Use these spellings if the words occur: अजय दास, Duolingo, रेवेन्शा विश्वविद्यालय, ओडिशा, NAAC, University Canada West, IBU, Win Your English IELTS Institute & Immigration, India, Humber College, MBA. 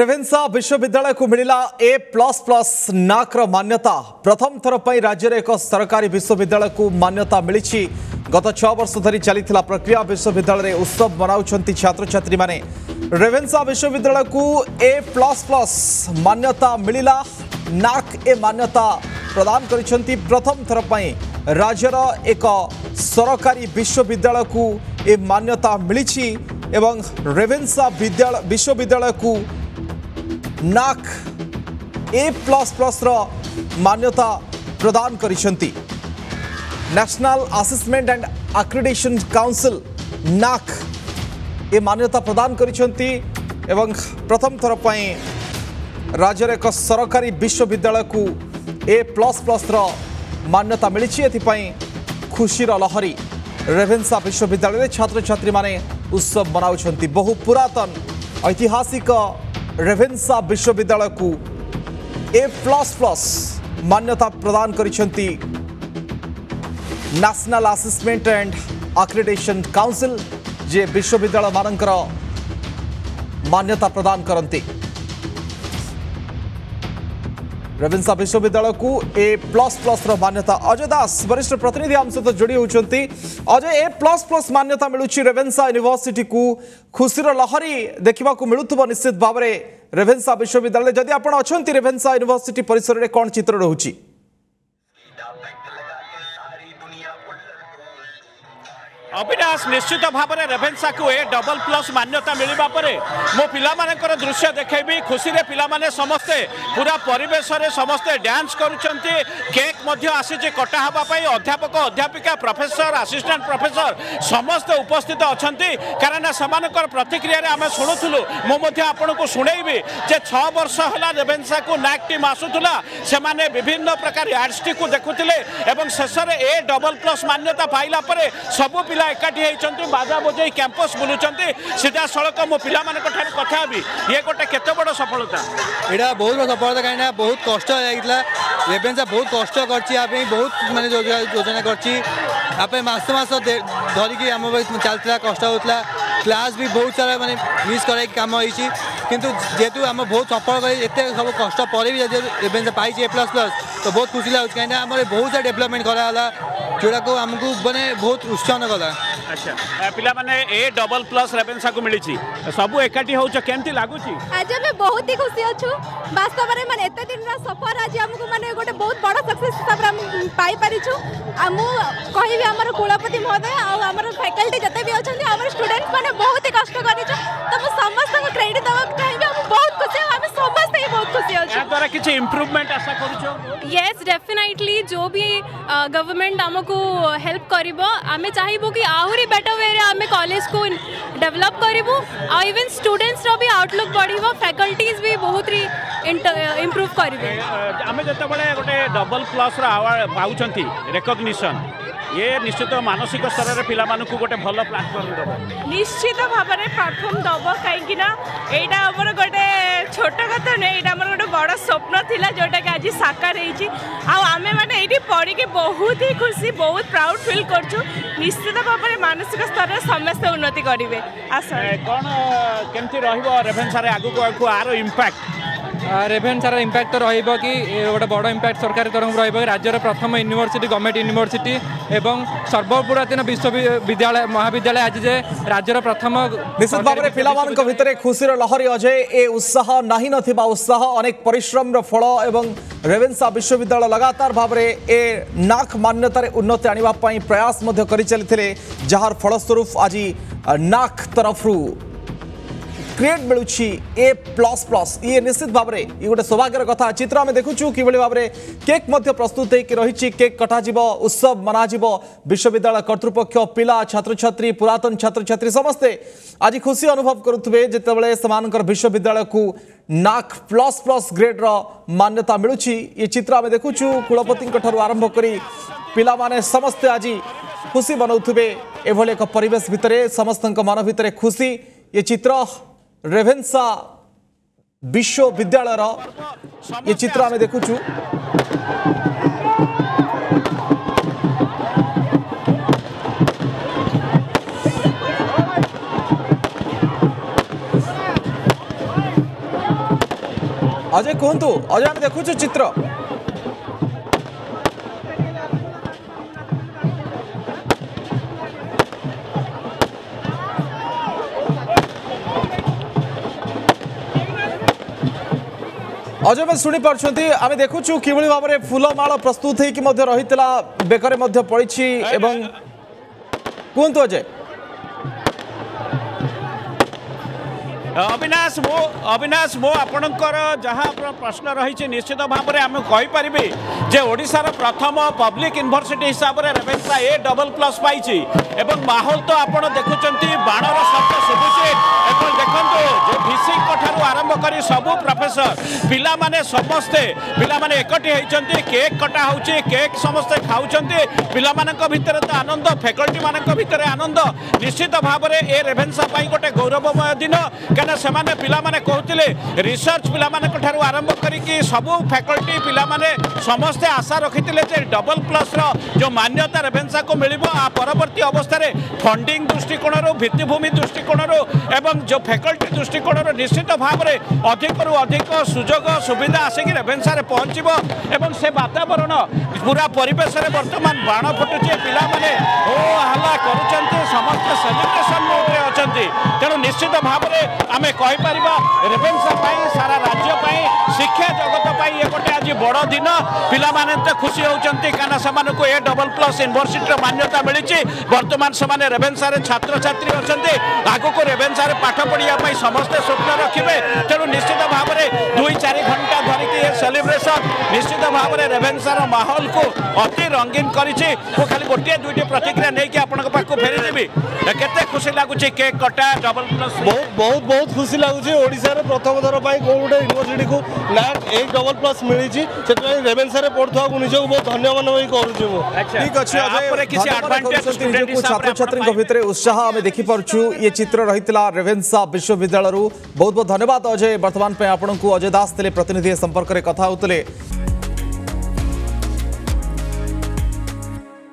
रेवेन्शा विश्वविद्यालय को मिला A++ नाक मान्यता प्रथम थर पर राज्य में एक सरकारी विश्वविद्यालय को मान्यता मिली। गत 6 वर्ष धरी चली प्रक्रिया विश्वविद्यालय उत्सव मनाउछंती छात्र छात्री माने। रेवेन्शा विश्वविद्यालय को A++ मान्यता मिला। नाक ए मान्यता प्रदान करिसेंती प्रथम थर पर राज्यर एक सरकारी विश्वविद्यालय को ए मान्यता मिली। रेवेन्शा विश्वविद्यालय को नाक A++ मान्यता प्रदान करिसेंती। National assessment and accreditation council NAAC ए मान्यता प्रदान करिसेंती एवं प्रथम थर पर राज्य एक सरकारी विश्वविद्यालय को A++ मान्यता मिली। एथिपाई खुशीर लहरी रेवेन्शा विश्वविद्यालय छात्र छात्री माने उत्सव मनाउछंती। बहु पुरातन ऐतिहासिक रेवेन्शा विश्वविद्यालय को A++ मान्यता प्रदान करिसेंती national assessment and accreditation council जे विश्वविद्यालय मानकर मान्यता प्रदान करती। रेवेन्शा विश्वविद्यालय को A++ मान्यता। अजय दास वरिष्ठ प्रतिनिधि आम सहित जोड़ी होती। अजय A++ मान्यता मिलूची रेवेन्शा यूनिवर्सिटी को खुशीर लहरी देखा मिलूब निश्चित भाव में। रेवेन्शा विश्वविद्यालय जदि आप रेवेन्शा यूनिवर्सिटी परिसर में कौन चित्र रोचे? अविनाश निश्चित भाव में रेवेन्शा को A++ मान्यता मिलवा पर मो पिला दृश्य देखेबी। खुशी रे पिला माने समस्ते पूरा परिवेश रे समस्ते डांस करुचंती। केक मध्य आसी जे कटा हबा पई अध्यापक अध्यापिका प्रोफेसर असिस्टेंट प्रोफेसर समस्ते उपस्थित अछंती। कारण समानकर प्रतिक्रिया रे आमे सुनुथुलु। मो मध्य आपन को सुनेबी जे 6 वर्ष होला रेवेन्शा को नाक टीम आसुथुला। से माने विभिन्न प्रकार आर्टिस्ट को देखुथिले एवं शेषर A++ मान्यता पाइला पर सब पिला एकाठी बाजा बजे कैंपस बुलूंटे सीधा सड़क मो पिला कथा भी। ये गोटे केत बड़ सफलता यहाँ बहुत बड़ा सफलता कहीं बहुत कष्ट रेवेन्शा बहुत कष्ट कर बहुत मानते योजना करस धरिकी आम चलता कष्ट होता क्लास भी बहुत सारा माने मिस कर कम हो किंतु जेतु आम बहुत सफल करते सब कष्ट पर भी रेवेन्शा पाई A++ तो बहुत खुशी लगुच कहीं आम बहुत सारा डेवलपमेंट कराला जोड़ा को आमको मैंने बहुत उत्साहन गला। अच्छा पिला माने A++ रेवेन्शा को मिली सब एकाठी हो केमती लगुची? आज आम बहुत ही खुशी अच्छु वास्तव में माने एते दिन रा सफर आज आमको माने गोटे बहुत बड़ सक्सेस हिसाब रे पाई परिछु। आ मु कहिबे हमर कुलपति महोदय आ हमर फैकल्टी जते भी अछन हमर स्टूडेंट माने बहुत ही कष्ट करिछु तो मु समस्त को क्रेडिट देबा चाहिबे। हम बहुत खुशी हम समस्त ही बहुत खुशी अछि। या द्वारा किछ इंप्रूवमेंट आशा करूछु? यस डेफिनेटली जो भी गवर्नमेंट हमको हेल्प करिवो आमे चाहिबो कि आहुरी बेटर वे रे आमे कॉलेज को डेवलप करिवो आ इवन स्टूडेंट्स रो भी आउटलुक बढ़िवो फैकल्टीज भी बहुत री इंप्रूव करिवे। आमे जते बळे गोटे A++ रा अवार्ड पाउचंती रिकॉग्निशन ये निश्चित मानसिक स्तर में पिला मानकु गोटे भल प्लाटफर्म दब निश्चित भाव में प्लाटफर्म दब कहीं गोटे छोट कथा नुहे यहाँ गोटे बड़ स्वप्न था जोटा कि आज साकार होती आम मैंने ये पढ़ के बहुत ही खुशी बहुत प्राउड फील करूँ। निश्चित भाव में मानसिक स्तर समस्त उन्नति करेंगे। आशा कौन केमती रेवेन्शा रे आगु को आरो इम्पैक्ट? रेवेन्शार इम्पैक्ट तो रही गोटे बड़ इम्पैक्ट सरकार तरफ रही राज्यर प्रथम यूनिवर्सिटी गवर्नमेंट यूनिवर्सिटी एवं सर्वपुरातन विश्वविद्यालय महाविद्यालय आज जे राज्यर प्रथम। निश्चित भाव में पिलामानक भितरे खुशीर लहरी। अजय ए उत्साह नाही नथिबा उत्साह अनेक परिश्रम फल एवं रेवेन्शा विश्वविद्यालय लगातार भाव में ए नाक मान्यतार उन्नति आनिबा पई प्रयास मध्य करि चलिथिले जहार फलस्वरूप आज नाक तरफरु ग्रेड मिलूची A++। ये निश्चित भाव में ये गोटे सौभाग्यर कथा। चित्र आम देखुचु कि भाव में केक् प्रस्तुत होगी केक् कटाव उत्सव मनाव विश्वविद्यालय कर्तृपक्ष पिला छात्र छात्री पुरातन छात्र छात्री समस्ते आज खुशी अनुभव करुवे जितेबाला सेमानकर विश्वविद्यालय को नाक ++ ग्रेड्र मान्यता मिलूची। ये चित्र आम देखुचु कुलपति आरंभ कर पिला माने समस्ते आज खुशी मनाउे एभली एक परिवेश भितर समस्त मान भितर खुशी। ये चित्र रेवेन्शा विश्वविद्यालय ये चित्र आम देखु अजय कहतु अजय आम देखु चित्र अजय मैं शुणी पार्टी आम देखु कि भाव में फुलमाल प्रस्तुत होकर रही बेकर पड़ी कहतु अजय अविनाश मो आपणकर जहाँ प्रश्न रही निश्चित भाव में आम कहीपरि जे ओडिशार प्रथम पब्लिक यूनिवर्सिटी हिसाब से रेवेन्शा ए AA+ पाई एवं माहौल तो आपड़ देखुं बाणर शब्द शुभुचे एवं देखो जो भिसी ठार् आरंभ कर सबू प्रोफेसर पाने समस्ते पाने एकटी होती केक कटा हो केक समस्ते खाऊँच पाना भितर तो आनंद फैकल्टी मान भर आनंद निश्चित भाव में ए रेवेन्शा गोटे गौरवमय दिन कहीं से पाने कहते रिसर्च पाना आरंभ करी सबू फैकल्टी पाने समस्ते आशा रखी थे AA+ रो मान्यता रेवेन्शा को मिल परवर्ती अवस्था फंडिंग दृष्टिकोण भित्तिभूमि दृष्टिकोण एवं जो फैकल्टी दृष्टिकोण निश्चित भाव में अधिकरू अधिक सुजोग सुविधा आसिक रेवेन्शा पहुँचव से वातावरण पूरा परिवेश बर्तमान बाण फुटुचे पाने हो हल्ला कर समस्त सेलिब्रेशन मोड्रे अच्छा तेणु निश्चित भाव में आम कहीपर रेवेन्शा सारा राज्य शिक्षा जगत ये गोटे आज बड़ दिन पाने तो खुशी होती कहीं से ए AA+ यूनिवर्सिटी मान्यता मिली बर्तमान से रेवेन्शा छात्र छात्री अच्छे आग को रेवेन्शा पाठ पढ़ाई समस्ते स्वप्न रखिए तेणु निश्चित भाव में 2-4 घंटा धरिकी ये सेलिब्रेशन निश्चित भाव में रेवेन्शा माहौल को अति रंगीन करी खाली गोटे दुईट प्रतिक्रिया नहीं आपको फेरीदेवी के खुशी लगुच केक कटा AA+ बहुत खुशी लगुच प्रथम थर पर कौन गोटे यूनिवर्सिटी को NAAC AA+ मिली रेवेन्शा पढ़ुआ को निजक बहुत धन्यवाद करुँ छात्र छात्री भितर उत्साह आम देखिपु ये चित्र रही रेवेन्शा विश्वविद्यालय बहुत बहुत धन्यवाद अजय बर्तमान आपंक अजय दास प्रतिनिधि संपर्क में कथा होते।